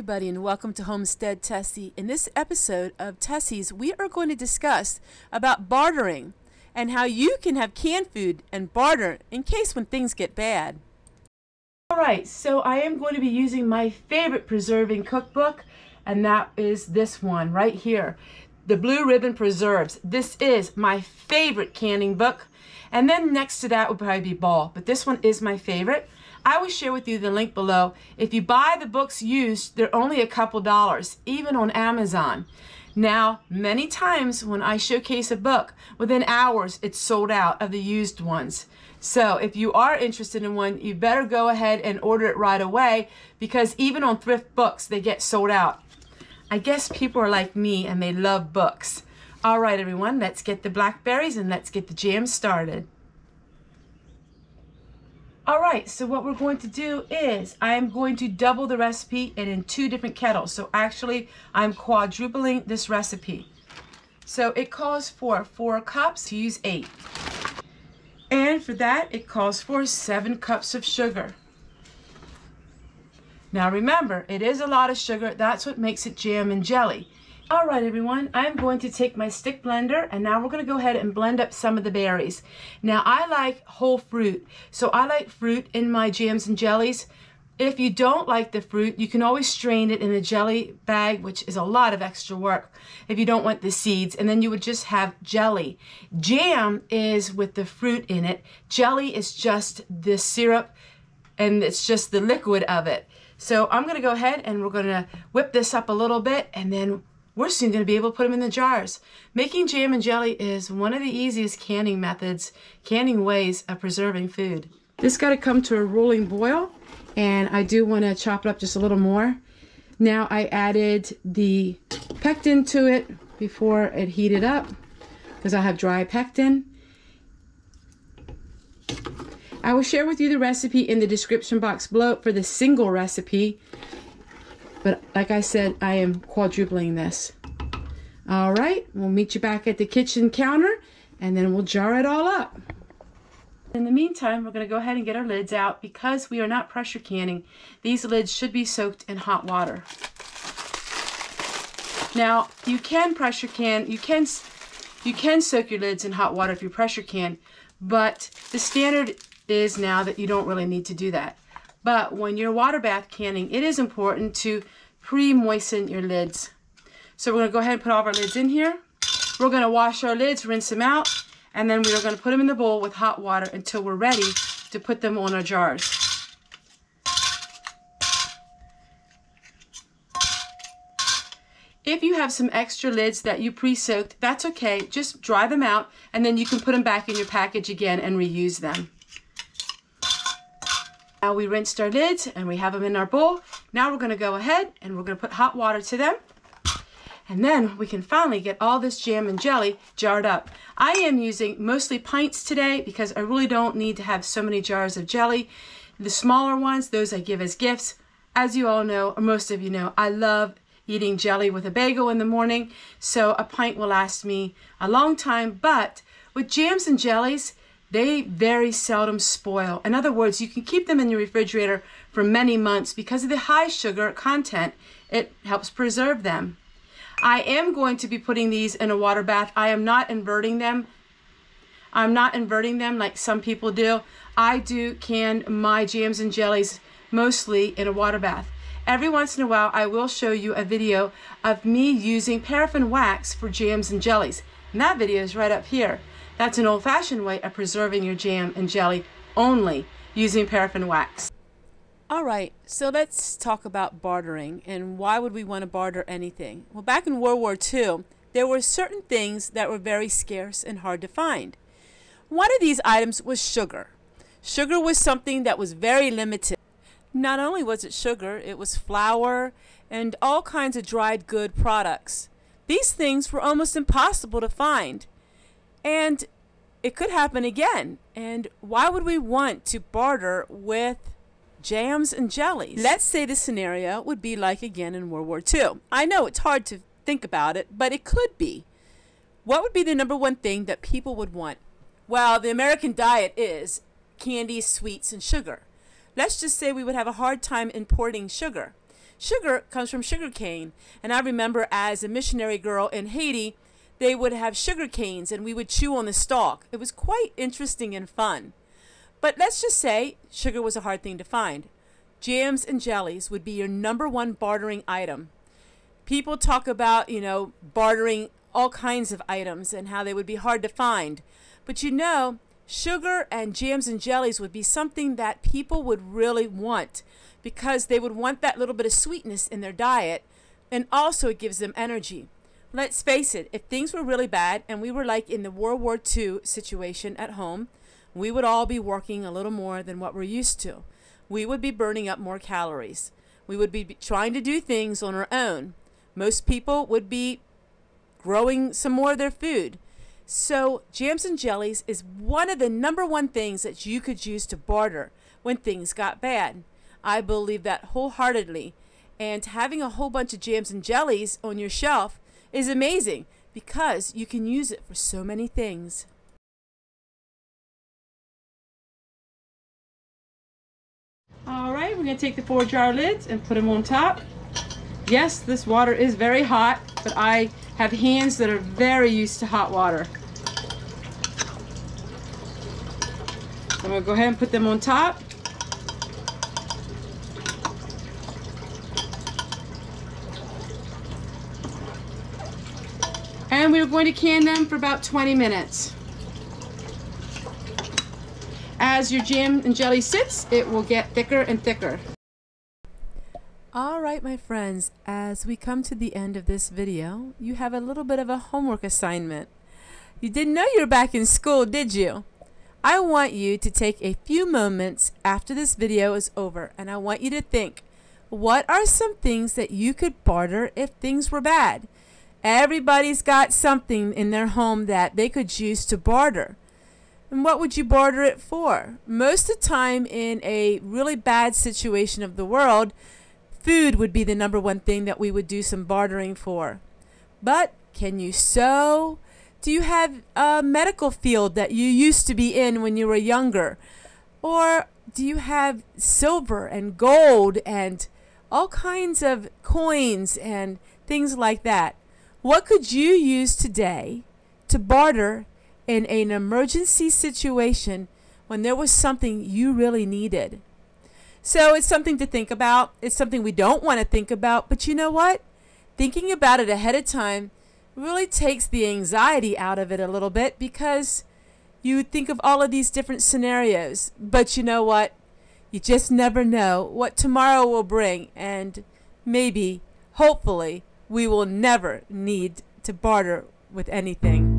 everybody, and welcome to Homestead Tessie. In this episode of Tessie's, we are going to discuss about bartering and how you can have canned food and barter in case when things get bad. All right, so I am going to be using my favorite preserving cookbook, and that is this one right here, the Blue Ribbon Preserves. This is my favorite canning book, and then next to that would probably be Ball, but this one is my favorite. I will share with you the link below. If you buy the books used, they're only a couple dollars, even on Amazon. Now, many times when I showcase a book, within hours it's sold out of the used ones. So if you are interested in one, you better go ahead and order it right away, because even on Thrift Books, they get sold out. I guess people are like me and they love books. All right, everyone, let's get the blackberries and let's get the jam started. All right, so what we're going to do is I am going to double the recipe and in two different kettles. So actually, I'm quadrupling this recipe. So it calls for 4 cups to use 8. And for that, it calls for 7 cups of sugar. Now remember, it is a lot of sugar. That's what makes it jam and jelly. All right, everyone, I'm going to take my stick blender, and now we're going to go ahead and blend up some of the berries. Now, I like whole fruit, so I like fruit in my jams and jellies. If you don't like the fruit, you can always strain it in a jelly bag, which is a lot of extra work if you don't want the seeds, and then you would just have jelly. Jam is with the fruit in it. Jelly is just the syrup, and it's just the liquid of it. So I'm going to go ahead, and we're going to whip this up a little bit, and then we're soon going to be able to put them in the jars. Making jam and jelly is one of the easiest canning ways of preserving food. This got to come to a rolling boil, and I do want to chop it up just a little more. Now I added the pectin to it before it heated up, because I have dry pectin. I will share with you the recipe in the description box below for the single recipe. But like I said, I am quadrupling this. All right, we'll meet you back at the kitchen counter, and then we'll jar it all up. In the meantime, we're going to go ahead and get our lids out, because we are not pressure canning. These lids should be soaked in hot water. Now, you can pressure can, you can soak your lids in hot water if you pressure can, but the standard is now that you don't really need to do that. But when you're water bath canning, it is important to pre-moisten your lids. So we're going to go ahead and put all of our lids in here. We're going to wash our lids, rinse them out, and then we're going to put them in the bowl with hot water until we're ready to put them on our jars. If you have some extra lids that you pre-soaked, that's okay. Just dry them out, and then you can put them back in your package again and reuse them. Now we rinsed our lids and we have them in our bowl. Now we're going to go ahead and we're going to put hot water to them. And then we can finally get all this jam and jelly jarred up. I am using mostly pints today, because I really don't need to have so many jars of jelly. The smaller ones, those I give as gifts. As you all know, or most of you know, I love eating jelly with a bagel in the morning. So a pint will last me a long time. But with jams and jellies, they very seldom spoil. In other words, you can keep them in your refrigerator for many months because of the high sugar content. It helps preserve them. I am going to be putting these in a water bath. I am not inverting them. I'm not inverting them like some people do. I do can my jams and jellies mostly in a water bath. Every once in a while, I will show you a video of me using paraffin wax for jams and jellies. And that video is right up here. That's an old-fashioned way of preserving your jam and jelly, only using paraffin wax. All right, so let's talk about bartering, and why would we want to barter anything? Well, back in World War II, there were certain things that were very scarce and hard to find. One of these items was sugar. Sugar was something that was very limited. Not only was it sugar, it was flour and all kinds of dried good products. These things were almost impossible to find. And it could happen again. And why would we want to barter with jams and jellies? Let's say the scenario would be like again in World War II. I know it's hard to think about it, but it could be. What would be the number one thing that people would want? Well, the American diet is candy, sweets, and sugar. Let's just say we would have a hard time importing sugar. Sugar comes from sugar cane, and I remember as a missionary girl in Haiti, they would have sugar canes and we would chew on the stalk. It was quite interesting and fun. But let's just say sugar was a hard thing to find. Jams and jellies would be your #1 bartering item. People talk about, you know, bartering all kinds of items and how they would be hard to find. But you know, sugar and jams and jellies would be something that people would really want because they would want that little bit of sweetness in their diet, and also it gives them energy. Let's face it, if things were really bad and we were like in the World War II situation at home, we would all be working a little more than what we're used to. We would be burning up more calories. We would be trying to do things on our own. Most people would be growing some more of their food. So jams and jellies is one of the #1 things that you could use to barter when things got bad. I believe that wholeheartedly. And having a whole bunch of jams and jellies on your shelf is amazing because you can use it for so many things. All right, we're going to take the 4 jar lids and put them on top. Yes, this water is very hot, but I have hands that are very used to hot water. I'm going to go ahead and put them on top. And we're going to can them for about 20 minutes. As your jam and jelly sits, it will get thicker and thicker. All right, my friends, as we come to the end of this video, you have a little bit of a homework assignment. You didn't know you were back in school, did you? I want you to take a few moments after this video is over, and I want you to think, what are some things that you could barter if things were bad? Everybody's got something in their home that they could use to barter. And what would you barter it for? Most of the time in a really bad situation of the world, food would be the #1 thing that we would do some bartering for. But can you sew? Do you have a medical field that you used to be in when you were younger? Or do you have silver and gold and all kinds of coins and things like that? What could you use today to barter in an emergency situation when there was something you really needed? So it's something to think about. It's something we don't want to think about, but you know what? Thinking about it ahead of time really takes the anxiety out of it a little bit because you think of all of these different scenarios, but you know what? You just never know what tomorrow will bring, and maybe, hopefully, we will never need to barter with anything.